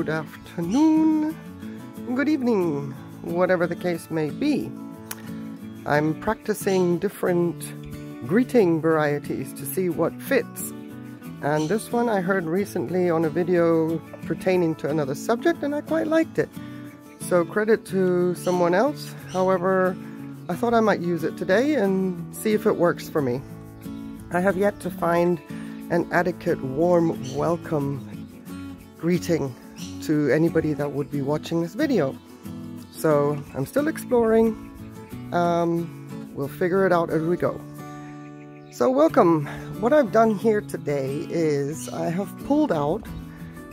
good afternoon, good evening, whatever the case may be. I'm practicing different greeting varieties to see what fits. And this one I heard recently on a video pertaining to another subject and I quite liked it. So credit to someone else. However, I thought I might use it today and see if it works for me. I have yet to find an adequate warm welcome greeting to anybody that would be watching this video. So I'm still exploring. We'll figure it out as we go. So welcome. What I've done here today is I have pulled out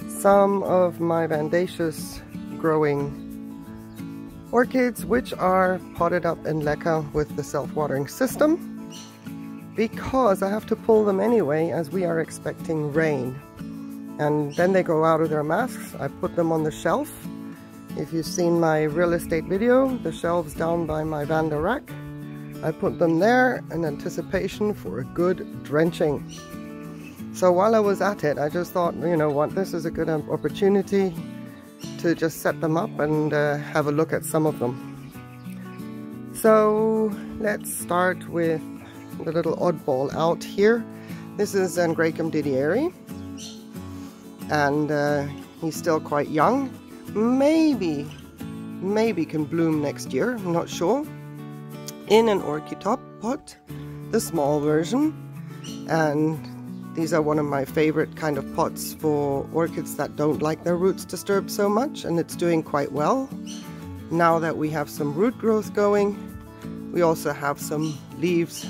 some of my Vandaceous growing orchids, which are potted up in Leca with the self-watering system, because I have to pull them anyway as we are expecting rain. And then they go out of their masks. I put them on the shelf. If you've seen my real estate video, the shelves down by my Vanda rack, I put them there in anticipation for a good drenching. So while I was at it, I just thought, you know what, this is a good opportunity to just set them up and have a look at some of them. So let's start with the little oddball out here. This is Angraecum didieri, and he's still quite young. Maybe can bloom next year, I'm not sure. In an orchid pot, the small version, and these are one of my favorite kind of pots for orchids that don't like their roots disturbed so much, and it's doing quite well. Now that we have some root growth going, we also have some leaves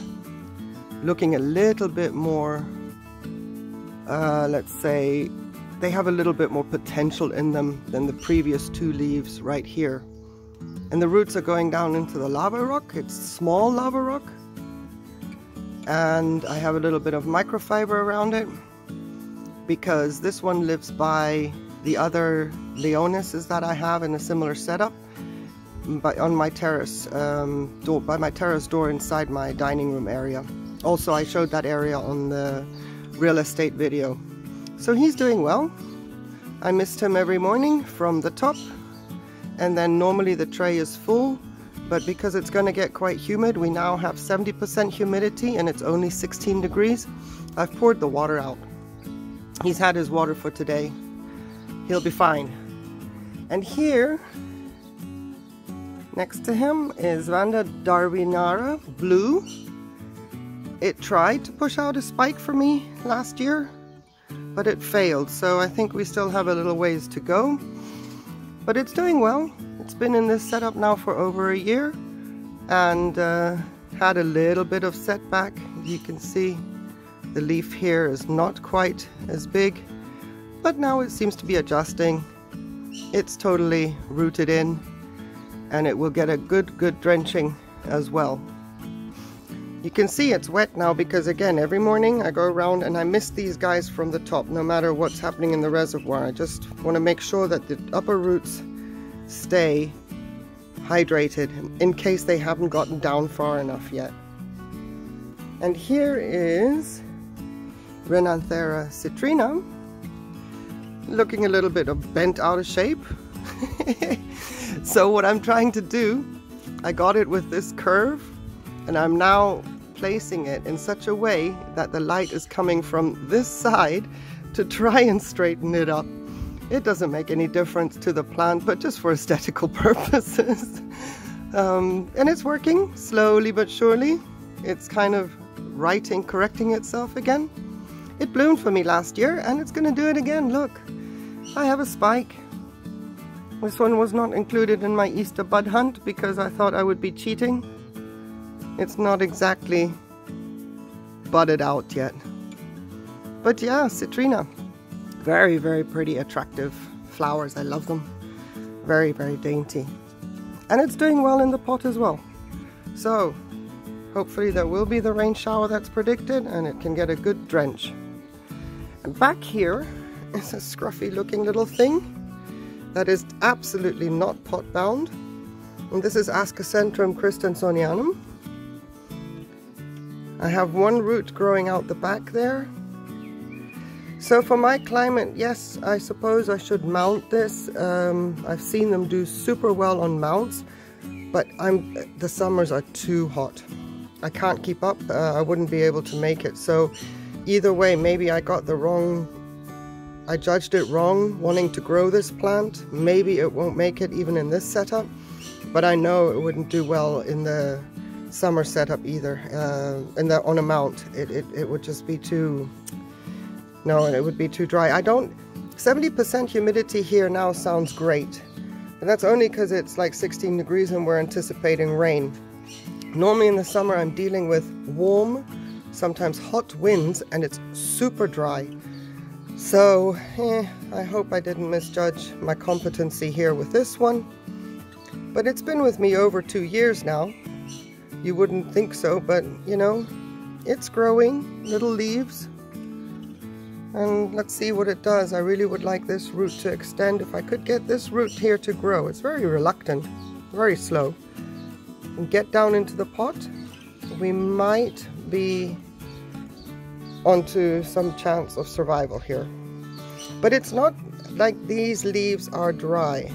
looking a little bit more, let's say, they have a little bit more potential in them than the previous two leaves right here. And the roots are going down into the lava rock. It's small lava rock. And I have a little bit of microfiber around it because this one lives by the other Leonesses that I have in a similar setup, but on my terrace door, by my terrace door inside my dining room area. Also, I showed that area on the real estate video. So he's doing well. I mist him every morning from the top, and then normally the tray is full, but because it's going to get quite humid, we now have 70% humidity and it's only 16 degrees. I've poured the water out. He's had his water for today. He'll be fine. And here next to him is Vanda Darwinara Blue. It tried to push out a spike for me last year, but it failed, so I think we still have a little ways to go. But it's doing well. It's been in this setup now for over a year and had a little bit of setback. You can see the leaf here is not quite as big, but now it seems to be adjusting. It's totally rooted in, and it will get a good drenching as well. You can see it's wet now because, again, every morning I go around and I mist these guys from the top no matter what's happening in the reservoir. I just want to make sure that the upper roots stay hydrated in case they haven't gotten down far enough yet. And here is Renanthera citrina, looking a little bit bent out of shape. So what I'm trying to do, I got it with this curve, and I'm now placing it in such a way that the light is coming from this side to try and straighten it up. It doesn't make any difference to the plant, but just for aesthetical purposes. And it's working slowly but surely. It's kind of correcting itself again. It bloomed for me last year and it's gonna do it again. Look, I have a spike. This one was not included in my Easter bud hunt because I thought I would be cheating. It's not exactly budded out yet. But yeah, citrina. Very, very pretty, attractive flowers. I love them. Very, very dainty. And it's doing well in the pot as well. So hopefully there will be the rain shower that's predicted and it can get a good drench. And back here is a scruffy looking little thing that is absolutely not pot bound. And this is Ascocentrum christensonianum. I have one root growing out the back there. So for my climate, yes, I suppose I should mount this. I've seen them do super well on mounts, but the summers are too hot. I can't keep up. I wouldn't be able to make it. So either way, maybe I got the wrong... I judged it wrong wanting to grow this plant. Maybe it won't make it even in this setup, but I know it wouldn't do well in the summer setup either. On a mount, it would just be too... No, and it would be too dry. 70% humidity here now sounds great. And that's only because it's like 16 degrees and we're anticipating rain. Normally in the summer I'm dealing with warm, sometimes hot winds, and it's super dry. So I hope I didn't misjudge my competency here with this one. But it's been with me over 2 years now. You wouldn't think so, but you know, it's growing little leaves. And let's see what it does. I really would like this root to extend. If I could get this root here to grow, it's very reluctant, very slow. And get down into the pot, we might be onto some chance of survival here. But it's not like these leaves are dry.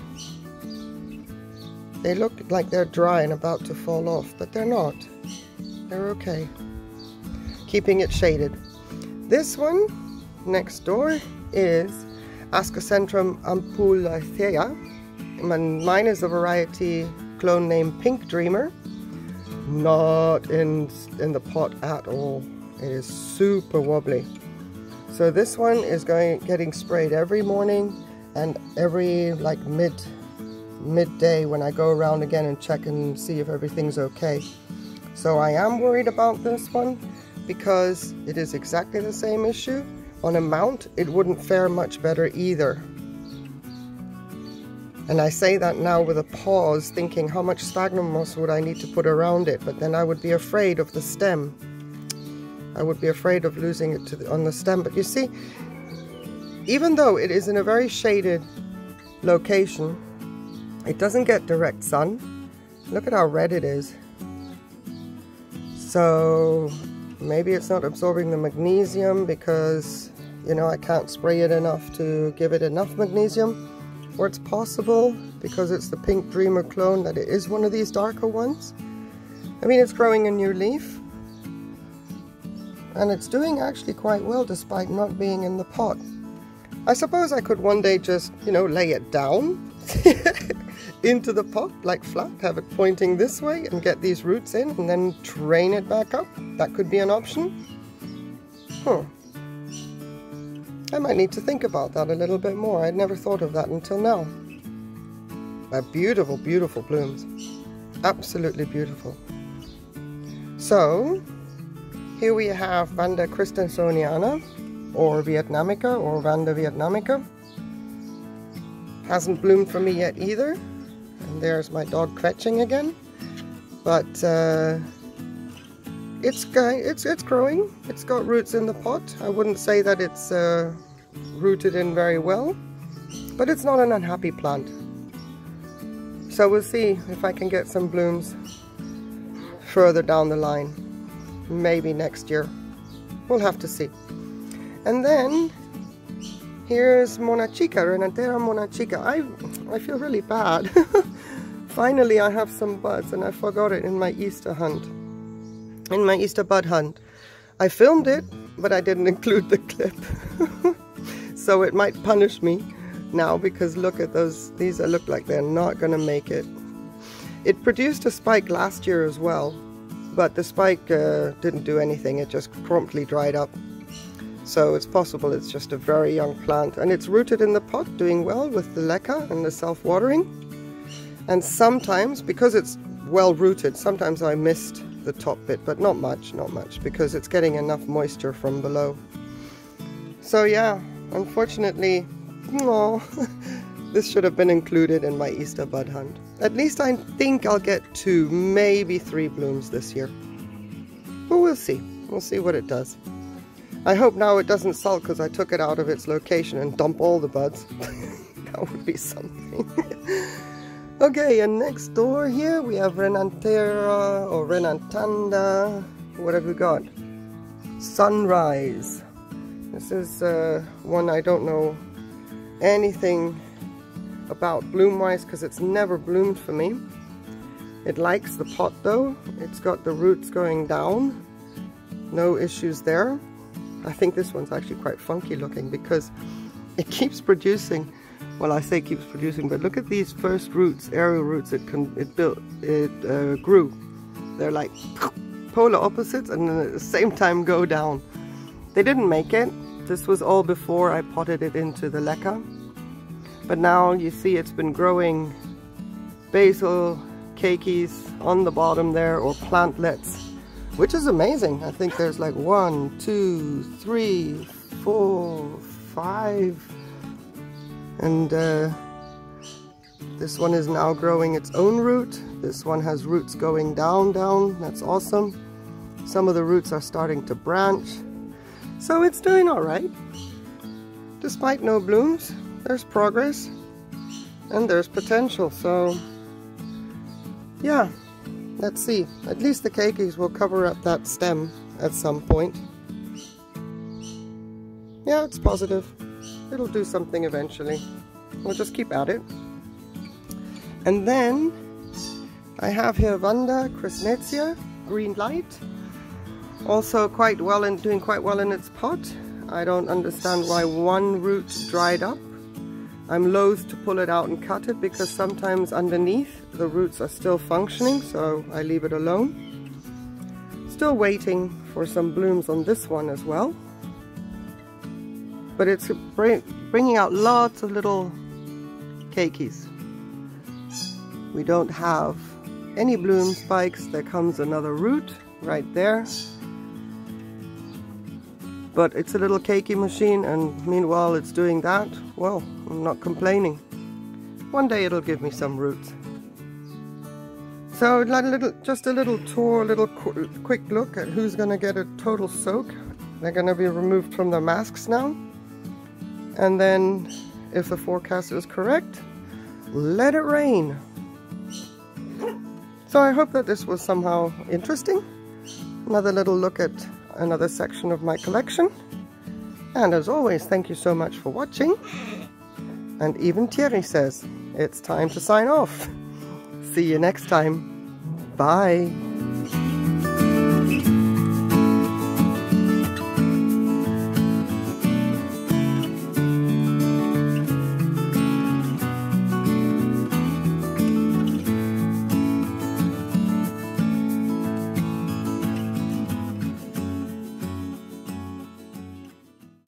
They look like they're dry and about to fall off, but they're not. They're okay. Keeping it shaded. This one next door is Ascocentrum ampullaceum. Mine is a variety clone named Pink Dreamer. Not in the pot at all. It is super wobbly. So this one is getting sprayed every morning and every like midday when I go around again and check and see if everything's okay. So I am worried about this one because it is exactly the same issue. On a mount, it wouldn't fare much better either. And I say that now with a pause, thinking how much sphagnum moss would I need to put around it, but then I would be afraid of the stem. I would be afraid of losing it on the stem. But you see, even though it is in a very shaded location, it doesn't get direct sun. Look at how red it is. So maybe it's not absorbing the magnesium because, you know, I can't spray it enough to give it enough magnesium. Or it's possible, because it's the Pink Dreamer clone, that it is one of these darker ones. I mean, it's growing a new leaf. And it's doing actually quite well despite not being in the pot. I suppose I could one day just, you know, lay it down into the pot, like flat, have it pointing this way and get these roots in and then train it back up. That could be an option. I might need to think about that a little bit more. I'd never thought of that until now. They're beautiful, beautiful blooms. Absolutely beautiful. So here we have Vanda Christensonianum, or Vietnamica, or Vanda Vietnamica. Hasn't bloomed for me yet either. And there's my dog fetching again. But it's growing. It's got roots in the pot. I wouldn't say that it's rooted in very well, but it's not an unhappy plant. So we'll see if I can get some blooms further down the line. Maybe next year. We'll have to see. And then here's Monachica, Renanthera Monachica. I feel really bad. Finally I have some buds and I forgot it in my Easter hunt. In my Easter bud hunt. I filmed it, but I didn't include the clip. So it might punish me now, because look at those. These look like they're not going to make it. It produced a spike last year as well, but the spike didn't do anything. It just promptly dried up. So it's possible it's just a very young plant. And it's rooted in the pot, doing well with the leca and the self-watering. And sometimes, because it's well rooted, sometimes I missed the top bit, but not much, because it's getting enough moisture from below. So yeah, unfortunately, this should have been included in my Easter bud hunt. At least I think I'll get 2, maybe 3 blooms this year. But we'll see. We'll see what it does. I hope now it doesn't sulk because I took it out of its location and dump all the buds. That would be something. Okay, and next door here we have Renanthera, or Renantanda, what have we got? Sunrise. This is one I don't know anything about bloom-wise because it's never bloomed for me. It likes the pot though. It's got the roots going down. No issues there. I think this one's actually quite funky looking because it keeps producing. Well, I say keeps producing, but look at these first roots, aerial roots it grew. They're like polar opposites, and then at the same time go down. They didn't make it. This was all before I potted it into the leca. But now you see it's been growing basil cakeys on the bottom there, or plantlets, which is amazing. I think there's like 1, 2, 3, 4, 5, and this one is now growing its own root. This one has roots going down. That's awesome. Some of the roots are starting to branch. So it's doing all right. Despite no blooms, there's progress and there's potential. So yeah, let's see. At least the keikis will cover up that stem at some point. Yeah, it's positive. It'll do something eventually. We'll just keep at it. And then I have here Vanda Christensonia Green Light. Also quite well and doing quite well in its pot. I don't understand why one root dried up. I'm loath to pull it out and cut it because sometimes underneath the roots are still functioning, so I leave it alone. Still waiting for some blooms on this one as well. But it's bringing out lots of little keikis. We don't have any bloom spikes. There comes another root right there. But it's a little keiki machine, and meanwhile it's doing that. Well, I'm not complaining. One day it'll give me some roots. So just a little quick look at who's gonna get a total soak. They're gonna be removed from their masks now. And then, if the forecast is correct, let it rain. So I hope that this was somehow interesting. Another little look at another section of my collection. And as always, thank you so much for watching. And even Thierry says, it's time to sign off. See you next time. Bye.